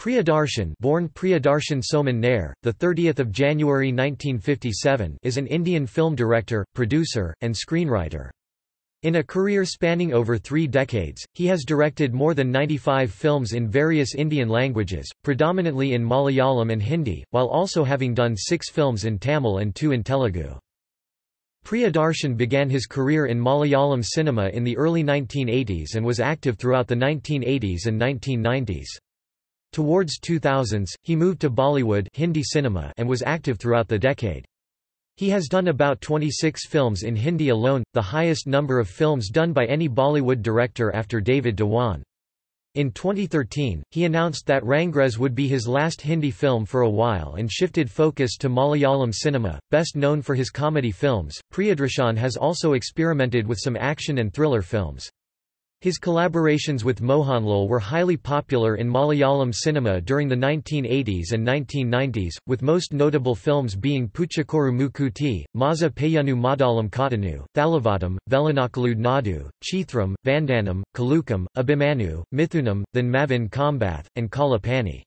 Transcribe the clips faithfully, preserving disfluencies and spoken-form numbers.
Priyadarshan, born Priyadarshan Soman Nair, the thirtieth of January nineteen fifty-seven, is an Indian film director, producer, and screenwriter. In a career spanning over three decades, he has directed more than ninety-five films in various Indian languages, predominantly in Malayalam and Hindi, while also having done six films in Tamil and two in Telugu. Priyadarshan began his career in Malayalam cinema in the early nineteen eighties and was active throughout the nineteen eighties and nineteen nineties. Towards two thousands, he moved to Bollywood Hindi cinema and was active throughout the decade. He has done about twenty-six films in Hindi alone, the highest number of films done by any Bollywood director after David Dhawan. In twenty thirteen, he announced that Rangres would be his last Hindi film for a while and shifted focus to Malayalam cinema, best known for his comedy films. Priyadarshan has also experimented with some action and thriller films. His collaborations with Mohanlal were highly popular in Malayalam cinema during the nineteen eighties and nineteen nineties, with most notable films being Puchikoru Mukutti, Maza Payanu Madalam Kattanu, Thalavadam, Velanakalud Nadu, Chithram, Vandanam, Kalukam, Abhimanu, Mithunam, Than Mavin Kambath, and Kalapani.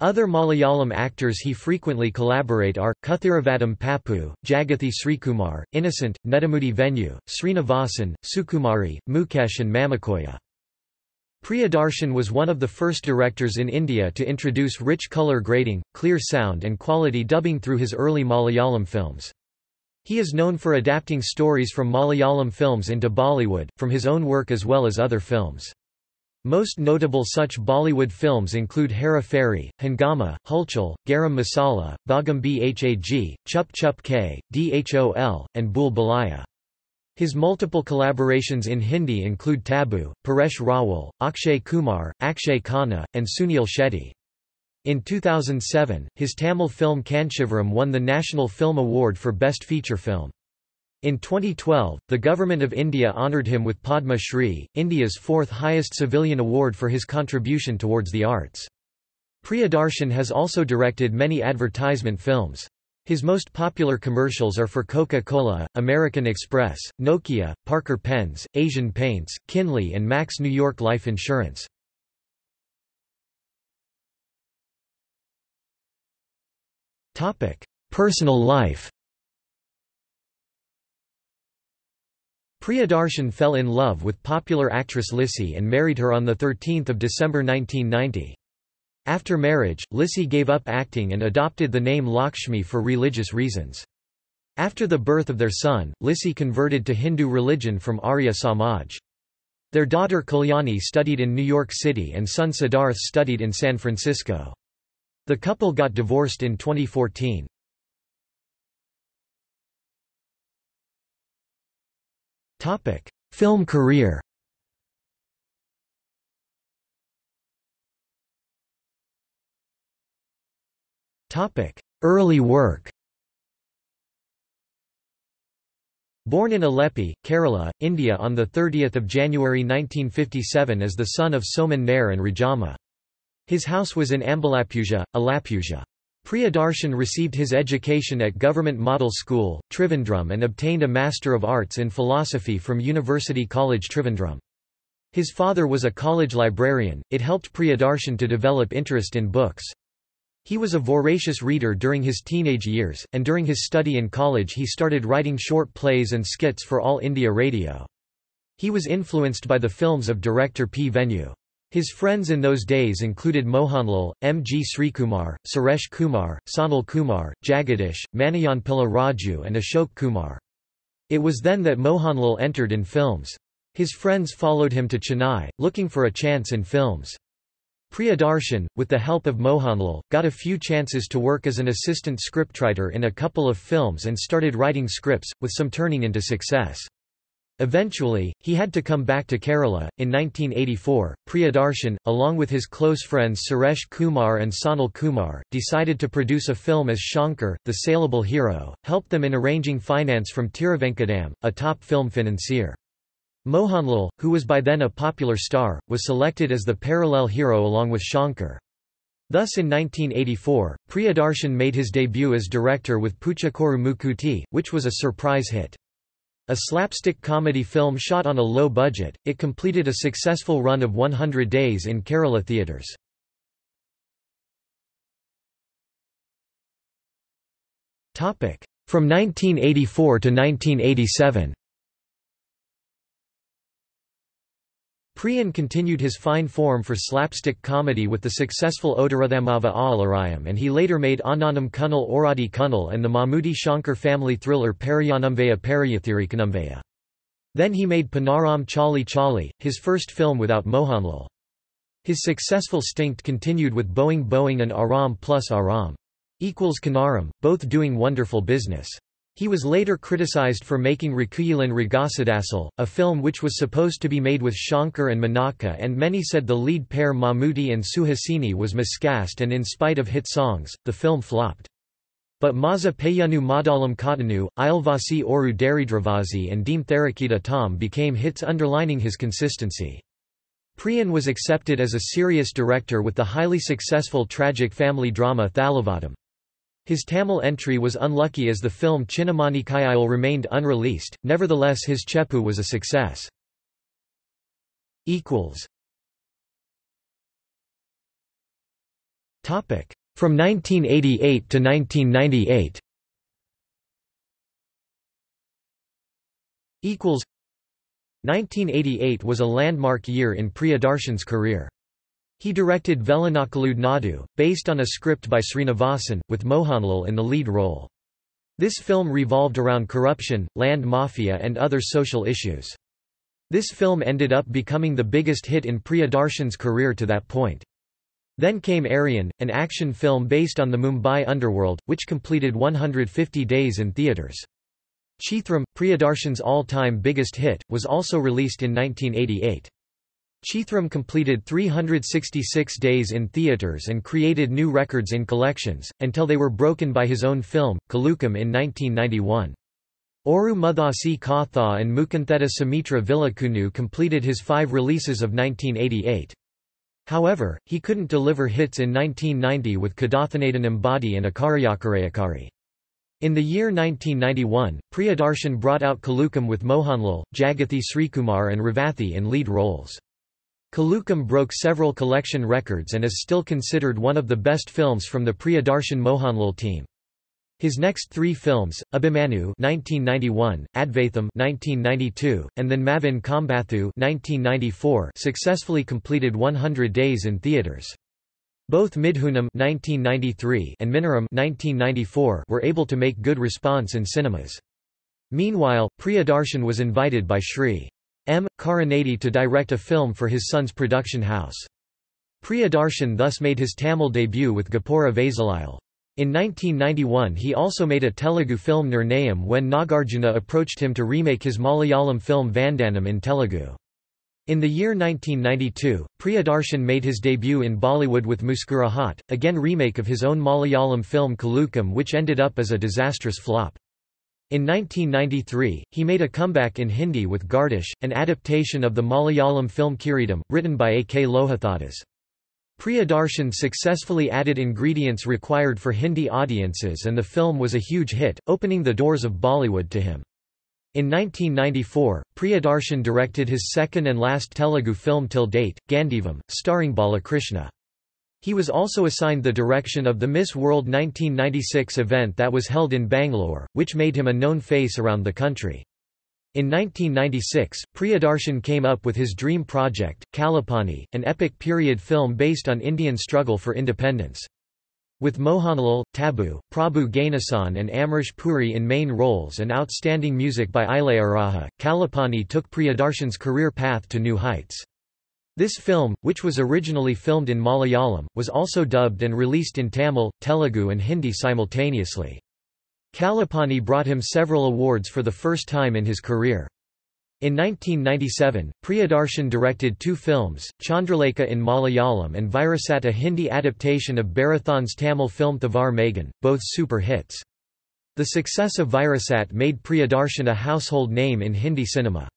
Other Malayalam actors he frequently collaborate are, Kuthiravadam Papu, Jagathy Sreekumar, Innocent, Nedumudi Venu, Srinivasan, Sukumari, Mukesh and Mamakoya. Priyadarshan was one of the first directors in India to introduce rich colour grading, clear sound and quality dubbing through his early Malayalam films. He is known for adapting stories from Malayalam films into Bollywood, from his own work as well as other films. Most notable such Bollywood films include Hera Fairy, Hangama, Hulchal, Garam Masala, Bhagam Bhag, Chup Chup K, Dhol, and Bhul Bhalaiya. His multiple collaborations in Hindi include Tabu, Paresh Rawal, Akshay Kumar, Akshaye Khanna, and Suniel Shetty. In two thousand seven, his Tamil film Kanchivaram won the National Film Award for Best Feature Film. In twenty twelve, the Government of India honoured him with Padma Shri, India's fourth highest civilian award for his contribution towards the arts. Priyadarshan has also directed many advertisement films. His most popular commercials are for Coca-Cola, American Express, Nokia, Parker Pens, Asian Paints, Kinley and Max New York Life Insurance. Personal life. Priyadarshan fell in love with popular actress Lissy and married her on the thirteenth of December nineteen ninety. After marriage, Lissy gave up acting and adopted the name Lakshmi for religious reasons. After the birth of their son, Lissy converted to Hindu religion from Arya Samaj. Their daughter Kalyani studied in New York City and son Siddharth studied in San Francisco. The couple got divorced in twenty fourteen. Film career. Early work. Born in Aleppi, Kerala, India on the thirtieth of January nineteen fifty-seven as the son of Soman Nair and Rajamma. His house was in Ambalapuzha, Alapuzha. Priyadarshan received his education at Government Model School, Trivandrum and obtained a Master of Arts in Philosophy from University College Trivandrum. His father was a college librarian, it helped Priyadarshan to develop interest in books. He was a voracious reader during his teenage years, and during his study in college he started writing short plays and skits for All India Radio. He was influenced by the films of director P. Venu. His friends in those days included Mohanlal, M. G. Sreekumar, Suresh Kumar, Sanal Kumar, Jagadish, Manayan Pilla Raju and Ashok Kumar. It was then that Mohanlal entered in films. His friends followed him to Chennai, looking for a chance in films. Priyadarshan, with the help of Mohanlal, got a few chances to work as an assistant scriptwriter in a couple of films and started writing scripts, with some turning into success. Eventually, he had to come back to Kerala. In nineteen eighty-four, Priyadarshan, along with his close friends Suresh Kumar and Sanal Kumar, decided to produce a film as Shankar, the saleable hero, helped them in arranging finance from Tiruvenkadam, a top film financier. Mohanlal, who was by then a popular star, was selected as the parallel hero along with Shankar. Thus in nineteen eighty-four, Priyadarshan made his debut as director with Puchikoru Mukutti, which was a surprise hit. A slapstick comedy film shot on a low budget, it completed a successful run of one hundred days in Kerala theatres. From nineteen eighty-four to nineteen eighty-seven. Priyan continued his fine form for slapstick comedy with the successful Ottarathamava Aalarayam, and he later made Ananam Kunnal Oradi Kunnal and the Mammootty Shankar family thriller Parayanamveya Parayathirikanamveya. Then he made Panaram Chali Chali, his first film without Mohanlal. His successful stint continued with Boeing Boeing and Aaram plus Aaram equals Kanaram, both doing wonderful business. He was later criticized for making Rikuyilan Ragasadasal, a film which was supposed to be made with Shankar and Manaka, and many said the lead pair Mammootty and Suhasini was miscast, and in spite of hit songs, the film flopped. But Maza Payanu Madalam Kottanu, Ayalvasi Oru Daridravasi and Deem Therakita Tom became hits, underlining his consistency. Priyan was accepted as a serious director with the highly successful tragic family drama Thalavadam. His Tamil entry was unlucky as the film Chinnamanikayil remained unreleased, nevertheless his Cheppu was a success. From nineteen eighty-eight to nineteen ninety-eight. nineteen eighty-eight was a landmark year in Priyadarshan's career. He directed Velanakkalud Nadu, based on a script by Srinivasan, with Mohanlal in the lead role. This film revolved around corruption, land mafia and other social issues. This film ended up becoming the biggest hit in Priyadarshan's career to that point. Then came Aryan, an action film based on the Mumbai underworld, which completed one hundred fifty days in theatres. Chithram, Priyadarshan's all-time biggest hit, was also released in nineteen eighty-eight. Chithram completed three hundred sixty-six days in theatres and created new records in collections, until they were broken by his own film, Kalukam, in nineteen ninety-one. Oru Muthasi Katha and Mukantheta Sumitra Villakunu completed his five releases of nineteen eighty-eight. However, he couldn't deliver hits in nineteen ninety with Kadathanathan Ambadi and Akaryakarayakari. In the year nineteen ninety-one, Priyadarshan brought out Kalukam with Mohanlal, Jagathy Sreekumar and Ravathi in lead roles. Kalukam broke several collection records and is still considered one of the best films from the Priyadarshan Mohanlal team. His next three films, Abhimanu nineteen ninety-one, Advaitham nineteen ninety-two, and then Mavin Kambathu nineteen ninety-four, successfully completed one hundred days in theaters. Both Midhunam nineteen ninety-three and Minaram nineteen ninety-four were able to make good response in cinemas. Meanwhile, Priyadarshan was invited by Shri M. Karunanidhi to direct a film for his son's production house. Priyadarshan thus made his Tamil debut with Gopura Vaisalayil. In nineteen ninety-one he also made a Telugu film Nirnayam when Nagarjuna approached him to remake his Malayalam film Vandanam in Telugu. In the year nineteen ninety-two, Priyadarshan made his debut in Bollywood with Muskurahat, again remake of his own Malayalam film Kalukam, which ended up as a disastrous flop. In nineteen ninety-three, he made a comeback in Hindi with Gardish, an adaptation of the Malayalam film Kiridam, written by A K Lohathadas. Priyadarshan successfully added ingredients required for Hindi audiences and the film was a huge hit, opening the doors of Bollywood to him. In nineteen ninety-four, Priyadarshan directed his second and last Telugu film till date, Gandivam, starring Balakrishna. He was also assigned the direction of the Miss World nineteen ninety-six event that was held in Bangalore, which made him a known face around the country. In nineteen ninety-six, Priyadarshan came up with his dream project, Kalapani, an epic period film based on Indian struggle for independence. With Mohanlal, Tabu, Prabhu Ganesan and Amrish Puri in main roles and outstanding music by Ilayaraja, Kalapani took Priyadarshan's career path to new heights. This film, which was originally filmed in Malayalam, was also dubbed and released in Tamil, Telugu and Hindi simultaneously. Kalapani brought him several awards for the first time in his career. In nineteen ninety-seven, Priyadarshan directed two films, Chandralekha in Malayalam and Virasat, a Hindi adaptation of Bharathan's Tamil film Thavar Magan, both super hits. The success of Virasat made Priyadarshan a household name in Hindi cinema.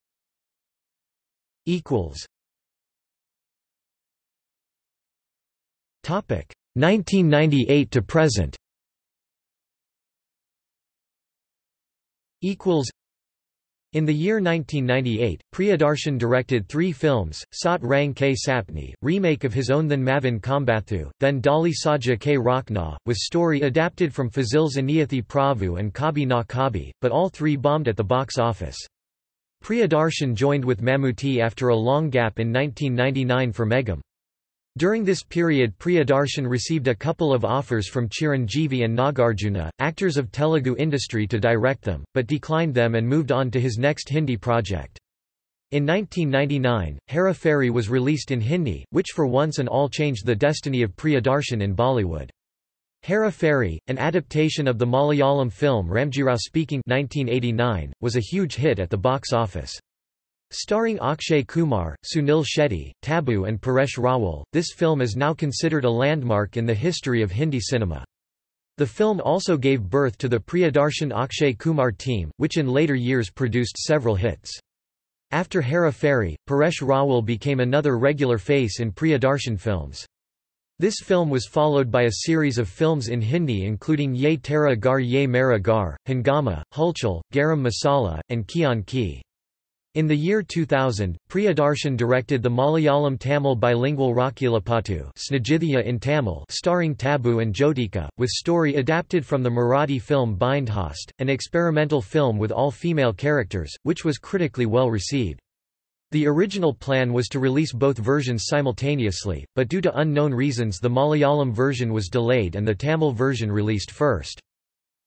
nineteen ninety-eight to present. In the year nineteen ninety-eight, Priyadarshan directed three films, Sat Rang K Sapni, remake of his own Than Mavan Kambathu, Than Dali Saja K Rakna, with story adapted from Fazil's Aniyathi Prabhu and Kabi Na Kabi, but all three bombed at the box office. Priyadarshan joined with Mammootty after a long gap in nineteen ninety-nine for Megham. During this period Priyadarshan received a couple of offers from Chiranjeevi and Nagarjuna, actors of Telugu industry, to direct them, but declined them and moved on to his next Hindi project. In nineteen ninety-nine, Hera Fairy was released in Hindi, which for once and all changed the destiny of Priyadarshan in Bollywood. Hera Fairy, an adaptation of the Malayalam film Ramjirao Speaking nineteen eighty-nine, was a huge hit at the box office. Starring Akshay Kumar, Suniel Shetty, Tabu and Paresh Rawal, this film is now considered a landmark in the history of Hindi cinema. The film also gave birth to the Priyadarshan Akshay Kumar team, which in later years produced several hits. After Hera Fairy, Paresh Rawal became another regular face in Priyadarshan films. This film was followed by a series of films in Hindi including Ye Tera Ghar Ye Mera Ghar, Hangama, Hulchal, Garam Masala, and Kiyan Ki. In the year two thousand, Priyadarshan directed the Malayalam-Tamil bilingual Rakilapattu Snajithya in Tamil starring Tabu and Jyotika, with story adapted from the Marathi film Bindhast, an experimental film with all-female characters, which was critically well received. The original plan was to release both versions simultaneously, but due to unknown reasons the Malayalam version was delayed and the Tamil version released first.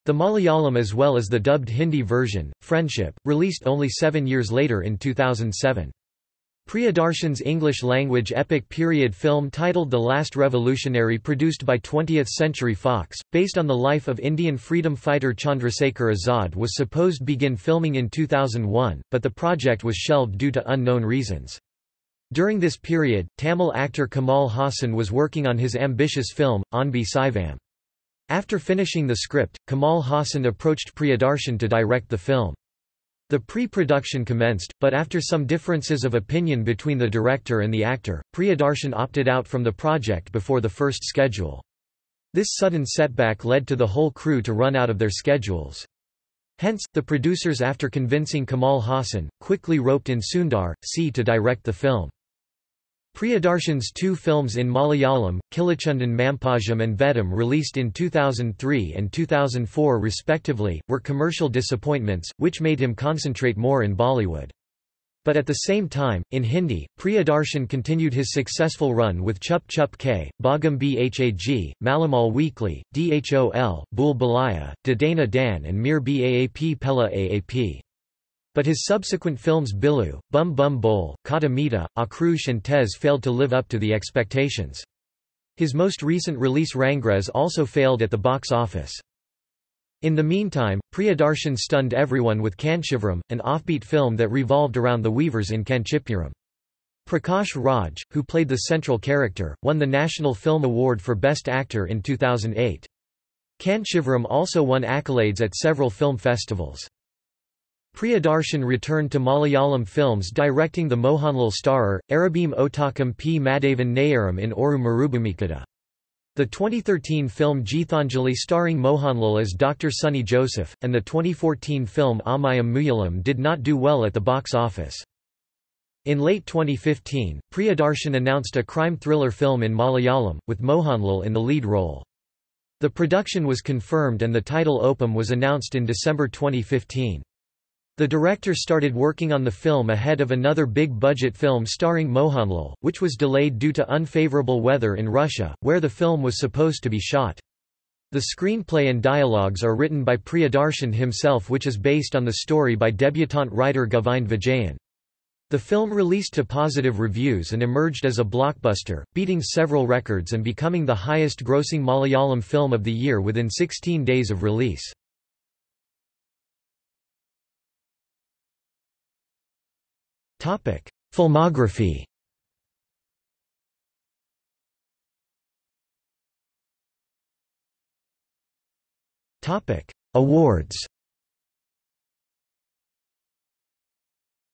The Malayalam as well as the dubbed Hindi version, Friendship, released only seven years later in two thousand seven. Priyadarshan's English-language epic period film titled The Last Revolutionary, produced by twentieth century Fox, based on the life of Indian freedom fighter Chandrasekhar Azad, was supposed to begin filming in two thousand one, but the project was shelved due to unknown reasons. During this period, Tamil actor Kamal Haasan was working on his ambitious film, Anbi Saivam. After finishing the script, Kamal Haasan approached Priyadarshan to direct the film. The pre-production commenced, but after some differences of opinion between the director and the actor, Priyadarshan opted out from the project before the first schedule. This sudden setback led to the whole crew to run out of their schedules. Hence, the producers, after convincing Kamal Haasan, quickly roped in Sundar C to direct the film. Priyadarshan's two films in Malayalam, Kilichundan Mampajam and Vedam, released in two thousand three and two thousand four respectively, were commercial disappointments, which made him concentrate more in Bollywood. But at the same time, in Hindi, Priyadarshan continued his successful run with Chup Chup K, Bhagam Bhag, Malamal Weekly, Dhol, Bul Balaya, Dadana Dan and Mir Baap Pella Aap. But his subsequent films Bilu, Bum Bum Bol, Kata Mita, Akrush and Tez failed to live up to the expectations. His most recent release Rangres also failed at the box office. In the meantime, Priyadarshan stunned everyone with Kanchivaram, an offbeat film that revolved around the weavers in Kanchipuram. Prakash Raj, who played the central character, won the National Film Award for Best Actor in two thousand eight. Kanchivaram also won accolades at several film festivals. Priyadarshan returned to Malayalam films directing the Mohanlal starrer, Arabim Otakam P. Madhavan Nayaram in Oru Marubhumikada. The twenty thirteen film Geethanjali starring Mohanlal as Doctor Sunny Joseph, and the twenty fourteen film Amayam Muyalam did not do well at the box office. In late twenty fifteen, Priyadarshan announced a crime thriller film in Malayalam, with Mohanlal in the lead role. The production was confirmed and the title Opam was announced in December twenty fifteen. The director started working on the film ahead of another big-budget film starring Mohanlal, which was delayed due to unfavorable weather in Russia, where the film was supposed to be shot. The screenplay and dialogues are written by Priyadarshan himself, which is based on the story by debutante writer Govind Vijayan. The film released to positive reviews and emerged as a blockbuster, beating several records and becoming the highest-grossing Malayalam film of the year within sixteen days of release. Filmography. Awards.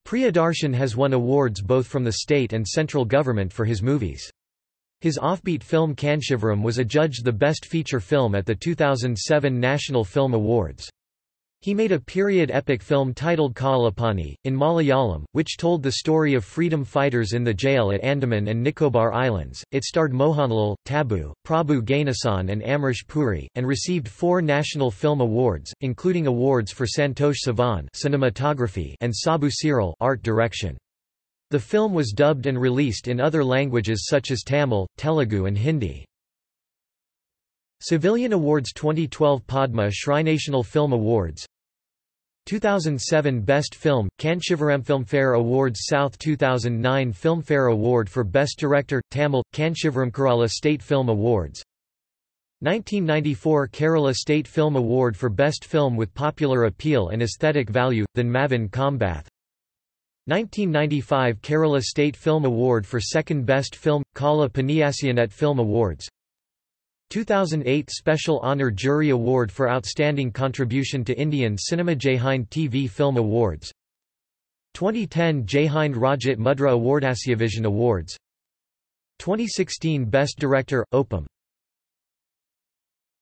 Priyadarshan has won awards both from the state and central government for his movies. His offbeat film Kanchivaram was adjudged the best feature film at the two thousand seven National Film Awards. He made a period epic film titled Kaalapani, in Malayalam, which told the story of freedom fighters in the jail at Andaman and Nicobar Islands. It starred Mohanlal, Tabu, Prabhu Ganesan and Amrish Puri, and received four national film awards, including awards for Santosh Savan cinematography and Sabu Cyril art direction. The film was dubbed and released in other languages such as Tamil, Telugu and Hindi. Civilian Awards twenty twelve Padma Shri National Film Awards two thousand seven Best Film, Cannes Shivaram Filmfare Awards South two thousand nine Filmfare Award for Best Director, Tamil, Cannes Shivaram Kerala State Film Awards nineteen ninety-four Kerala State Film Award for Best Film with Popular Appeal and Aesthetic Value, Than Mavan Kambath nineteen ninety-five Kerala State Film Award for Second Best Film, Kala Paniyasianet Film Awards two thousand eight Special Honour Jury Award for Outstanding Contribution to Indian Cinema Jaihind T V Film Awards twenty ten Jaihind Rajat Mudra Award Asiavision Awards twenty sixteen Best Director – Opam